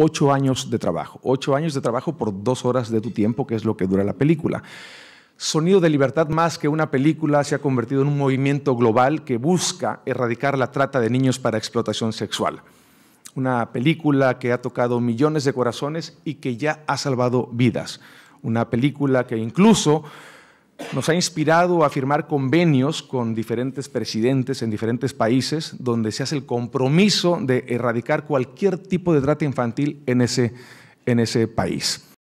8 años de trabajo. 8 años de trabajo por 2 horas de tu tiempo, que es lo que dura la película. Sonido de Libertad, más que una película, se ha convertido en un movimiento global que busca erradicar la trata de niños para explotación sexual. Una película que ha tocado millones de corazones y que ya ha salvado vidas. Una película que incluso nos ha inspirado a firmar convenios con diferentes presidentes en diferentes países donde se hace el compromiso de erradicar cualquier tipo de trata infantil en ese país.